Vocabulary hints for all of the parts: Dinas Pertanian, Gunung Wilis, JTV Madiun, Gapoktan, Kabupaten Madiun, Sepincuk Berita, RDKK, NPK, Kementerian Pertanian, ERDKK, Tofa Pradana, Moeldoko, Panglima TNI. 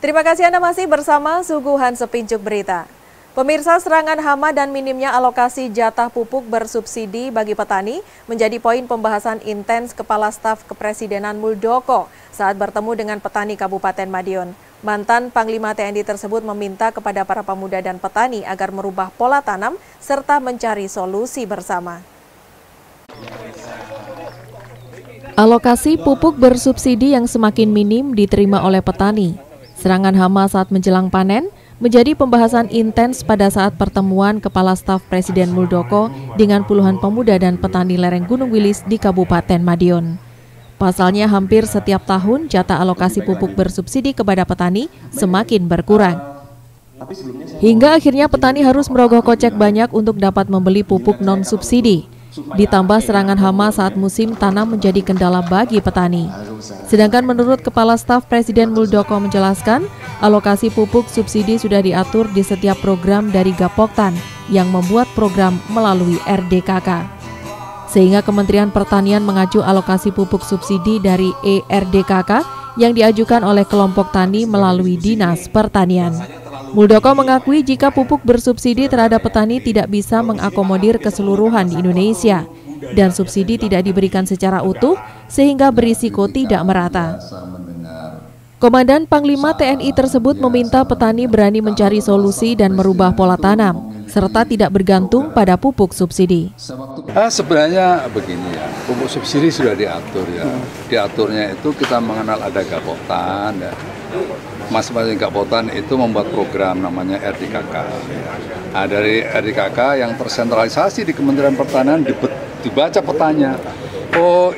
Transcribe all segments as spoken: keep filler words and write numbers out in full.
Terima kasih Anda masih bersama Suguhan Sepincuk Berita. Pemirsa, serangan hama dan minimnya alokasi jatah pupuk bersubsidi bagi petani menjadi poin pembahasan intens Kepala Staf Kepresidenan Moeldoko saat bertemu dengan petani Kabupaten Madiun. Mantan Panglima T N I tersebut meminta kepada para pemuda dan petani agar merubah pola tanam serta mencari solusi bersama. Alokasi pupuk bersubsidi yang semakin minim diterima oleh petani. Serangan hama saat menjelang panen menjadi pembahasan intens pada saat pertemuan Kepala Staf Presiden Moeldoko dengan puluhan pemuda dan petani lereng Gunung Wilis di Kabupaten Madiun. Pasalnya hampir setiap tahun jatah alokasi pupuk bersubsidi kepada petani semakin berkurang. Hingga akhirnya petani harus merogoh kocek banyak untuk dapat membeli pupuk non-subsidi. Ditambah serangan hama saat musim tanam menjadi kendala bagi petani. Sedangkan menurut Kepala Staf Presiden Moeldoko menjelaskan, alokasi pupuk subsidi sudah diatur di setiap program dari Gapoktan yang membuat program melalui R D K K. Sehingga Kementerian Pertanian mengacu alokasi pupuk subsidi dari E R D K K yang diajukan oleh kelompok tani melalui Dinas Pertanian. Moeldoko mengakui jika pupuk bersubsidi terhadap petani tidak bisa mengakomodir keseluruhan di Indonesia dan subsidi tidak diberikan secara utuh sehingga berisiko tidak merata. Komandan Panglima T N I tersebut meminta petani berani mencari solusi dan merubah pola tanam serta tidak bergantung pada pupuk subsidi. Ah, sebenarnya begini ya, pupuk subsidi sudah diatur ya. Diaturnya itu kita mengenal ada Gapoktan ya. Masing-masing Gapoktan itu membuat program namanya R D K K. Nah, dari R D K K yang tersentralisasi di Kementerian Pertanian dibaca petanya. Oh,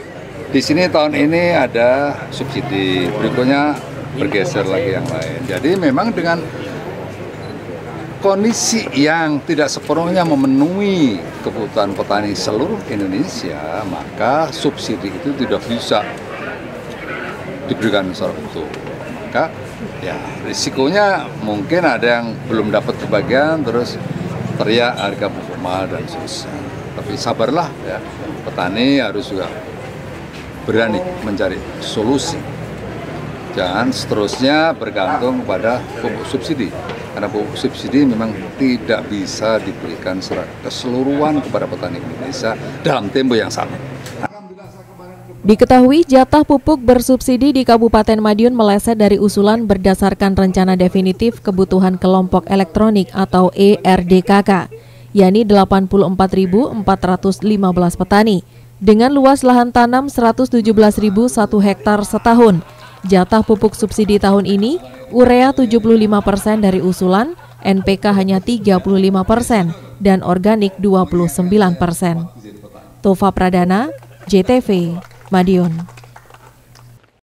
di sini tahun ini ada subsidi, berikutnya bergeser lagi yang lain. Jadi memang dengan kondisi yang tidak sepenuhnya memenuhi kebutuhan petani seluruh Indonesia, maka subsidi itu tidak bisa diberikan secara utuh. Maka ya risikonya mungkin ada yang belum dapat kebagian terus teriak harga pupuk mahal dan susah. Tapi sabarlah ya, petani harus juga berani mencari solusi. Jangan seterusnya bergantung pada pupuk subsidi. Karena pupuk subsidi memang tidak bisa diberikan secara keseluruhan kepada petani Indonesia dalam tempo yang sama. Diketahui jatah pupuk bersubsidi di Kabupaten Madiun meleset dari usulan berdasarkan rencana definitif kebutuhan kelompok elektronik atau E R D K K, yakni delapan puluh empat ribu empat ratus lima belas petani dengan luas lahan tanam seratus tujuh belas ribu satu hektar setahun. Jatah pupuk subsidi tahun ini urea tujuh puluh lima persen dari usulan, N P K hanya tiga puluh lima persen dan organik dua puluh sembilan persen. Tofa Pradana, J T V Madiun.